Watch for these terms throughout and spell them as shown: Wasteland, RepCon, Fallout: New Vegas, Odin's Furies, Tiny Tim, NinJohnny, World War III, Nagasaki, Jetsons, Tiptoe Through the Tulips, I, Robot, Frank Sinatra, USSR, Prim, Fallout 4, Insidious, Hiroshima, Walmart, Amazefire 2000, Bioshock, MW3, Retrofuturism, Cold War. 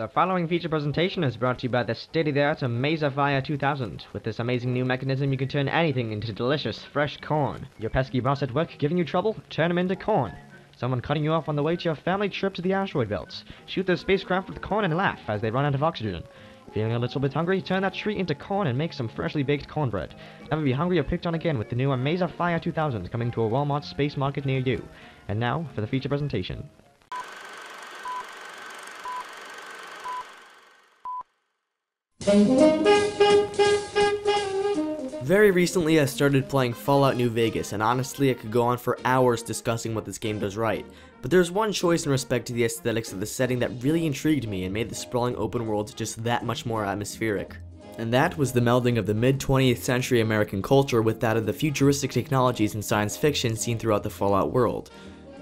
The following feature presentation is brought to you by the state-of-the-art Amazefire 2000. With this amazing new mechanism, you can turn anything into delicious, fresh corn. Your pesky boss at work giving you trouble? Turn him into corn. Someone cutting you off on the way to your family trip to the asteroid belts. Shoot their spacecraft with corn and laugh as they run out of oxygen. Feeling a little bit hungry? Turn that treat into corn and make some freshly baked cornbread. Never be hungry or picked on again with the new Amazefire 2000 coming to a Walmart space market near you. And now, for the feature presentation. Very recently I started playing Fallout New Vegas, and honestly I could go on for hours discussing what this game does right, but there's one choice in respect to the aesthetics of the setting that really intrigued me and made the sprawling open world just that much more atmospheric. And that was the melding of the mid-20th century American culture with that of the futuristic technologies and science fiction seen throughout the Fallout world.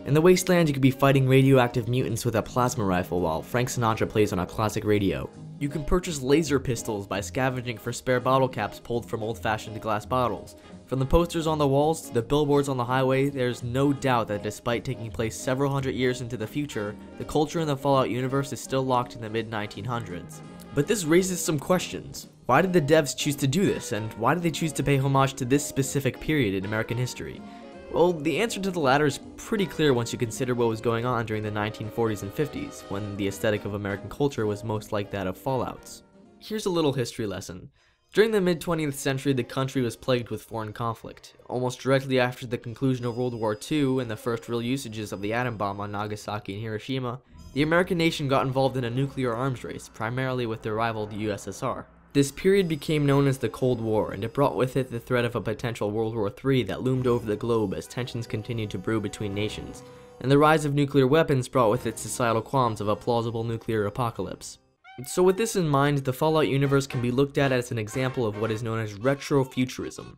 In the Wasteland you could be fighting radioactive mutants with a plasma rifle while Frank Sinatra plays on a classic radio. You can purchase laser pistols by scavenging for spare bottle caps pulled from old-fashioned glass bottles. From the posters on the walls to the billboards on the highway, there's no doubt that despite taking place several hundred years into the future, the culture in the Fallout universe is still locked in the mid-1900s. But this raises some questions. Why did the devs choose to do this, and why did they choose to pay homage to this specific period in American history? Well, the answer to the latter is pretty clear once you consider what was going on during the 1940s and 50s, when the aesthetic of American culture was most like that of Fallout's. Here's a little history lesson. During the mid-20th century, the country was plagued with foreign conflict. Almost directly after the conclusion of World War II and the first real usages of the atom bomb on Nagasaki and Hiroshima, the American nation got involved in a nuclear arms race, primarily with their rival, the USSR. This period became known as the Cold War, and it brought with it the threat of a potential World War III that loomed over the globe as tensions continued to brew between nations, and the rise of nuclear weapons brought with it societal qualms of a plausible nuclear apocalypse. So with this in mind, the Fallout universe can be looked at as an example of what is known as retrofuturism.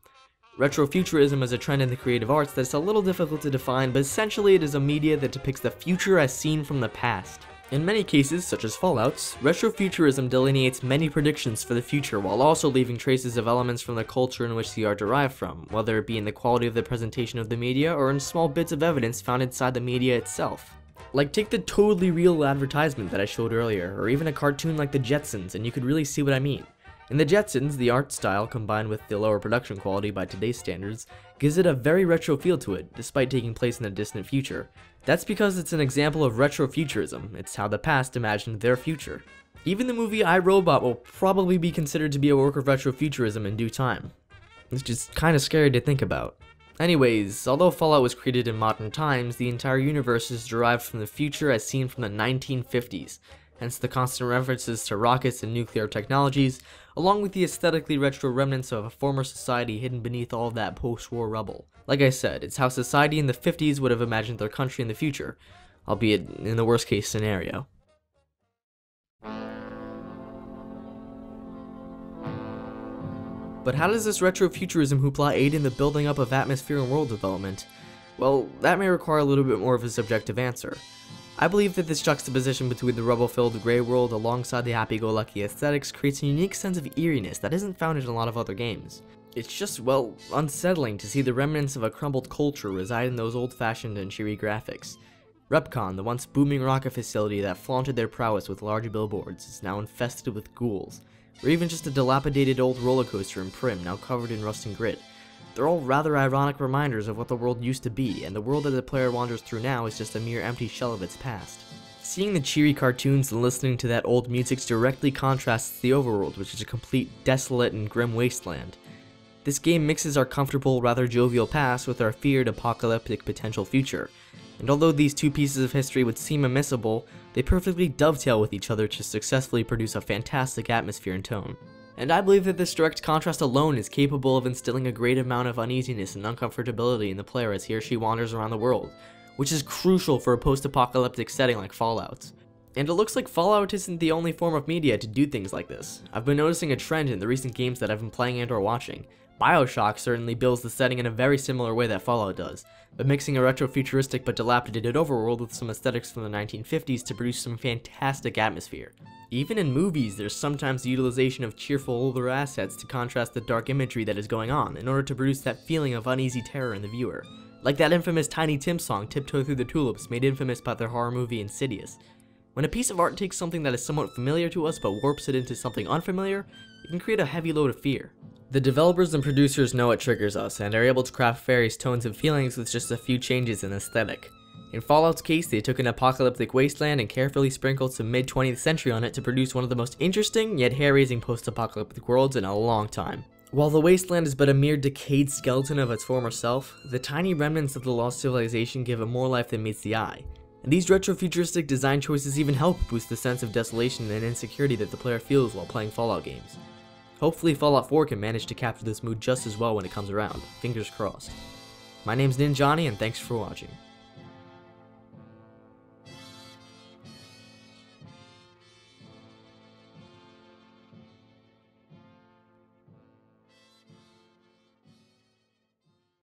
Retrofuturism is a trend in the creative arts that's a little difficult to define, but essentially it is a media that depicts the future as seen from the past. In many cases, such as Fallout's, retrofuturism delineates many predictions for the future while also leaving traces of elements from the culture in which they are derived from, whether it be in the quality of the presentation of the media or in small bits of evidence found inside the media itself. Like take the totally real advertisement that I showed earlier, or even a cartoon like the Jetsons, and you could really see what I mean. In the Jetsons, the art style, combined with the lower production quality by today's standards, gives it a very retro feel to it, despite taking place in a distant future. That's because it's an example of retrofuturism, it's how the past imagined their future. Even the movie I, Robot will probably be considered to be a work of retrofuturism in due time. It's just kinda scary to think about. Anyways, although Fallout was created in modern times, the entire universe is derived from the future as seen from the 1950s. Hence the constant references to rockets and nuclear technologies, along with the aesthetically retro remnants of a former society hidden beneath all that post-war rubble. Like I said, it's how society in the 50s would have imagined their country in the future, albeit in the worst case scenario. But how does this retrofuturism hoopla aid in the building up of atmosphere and world development? Well, that may require a little bit more of a subjective answer. I believe that this juxtaposition between the rubble-filled grey world alongside the happy-go-lucky aesthetics creates a unique sense of eeriness that isn't found in a lot of other games. It's just, well, unsettling to see the remnants of a crumbled culture reside in those old-fashioned and cheery graphics. RepCon, the once booming rocket facility that flaunted their prowess with large billboards, is now infested with ghouls, or even just a dilapidated old roller coaster in Prim now covered in rust and grit. They're all rather ironic reminders of what the world used to be, and the world that the player wanders through now is just a mere empty shell of its past. Seeing the cheery cartoons and listening to that old music directly contrasts the overworld, which is a complete desolate and grim wasteland. This game mixes our comfortable, rather jovial past with our feared apocalyptic potential future, and although these two pieces of history would seem immiscible, they perfectly dovetail with each other to successfully produce a fantastic atmosphere and tone. And I believe that this direct contrast alone is capable of instilling a great amount of uneasiness and uncomfortability in the player as he or she wanders around the world, which is crucial for a post-apocalyptic setting like Fallout's. And it looks like Fallout isn't the only form of media to do things like this. I've been noticing a trend in the recent games that I've been playing and or watching. Bioshock certainly builds the setting in a very similar way that Fallout does, but mixing a retrofuturistic but dilapidated overworld with some aesthetics from the 1950s to produce some fantastic atmosphere. Even in movies, there's sometimes the utilization of cheerful older assets to contrast the dark imagery that is going on in order to produce that feeling of uneasy terror in the viewer. Like that infamous Tiny Tim song, Tiptoe Through the Tulips, made infamous by their horror movie Insidious. When a piece of art takes something that is somewhat familiar to us but warps it into something unfamiliar, it can create a heavy load of fear. The developers and producers know it triggers us and are able to craft various tones and feelings with just a few changes in aesthetic. In Fallout's case, they took an apocalyptic wasteland and carefully sprinkled some mid-20th century on it to produce one of the most interesting yet hair-raising post-apocalyptic worlds in a long time. While the wasteland is but a mere decayed skeleton of its former self, the tiny remnants of the lost civilization give it more life than meets the eye. And these retro-futuristic design choices even help boost the sense of desolation and insecurity that the player feels while playing Fallout games. Hopefully Fallout 4 can manage to capture this mood just as well when it comes around, fingers crossed. My name's NinJohnny, and thanks for watching.